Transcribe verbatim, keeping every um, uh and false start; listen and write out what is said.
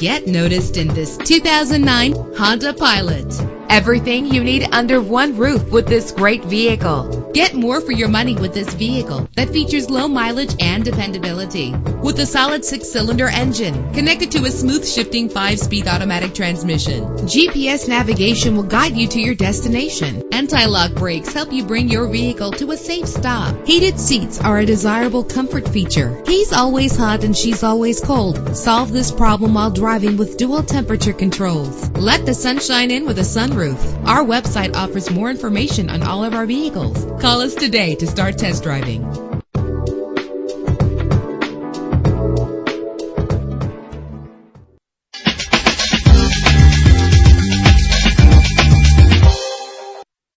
Get noticed in this two thousand nine Honda Pilot. Everything you need under one roof with this great vehicle. Get more for your money with this vehicle that features low mileage and dependability. With a solid six-cylinder engine connected to a smooth shifting five-speed automatic transmission, G P S navigation will guide you to your destination. Anti-lock brakes help you bring your vehicle to a safe stop. Heated seats are a desirable comfort feature. He's always hot and she's always cold. Solve this problem while driving with dual temperature controls. Let the sunshine in with a sunroof. Our website offers more information on all of our vehicles. Call us today to start test driving.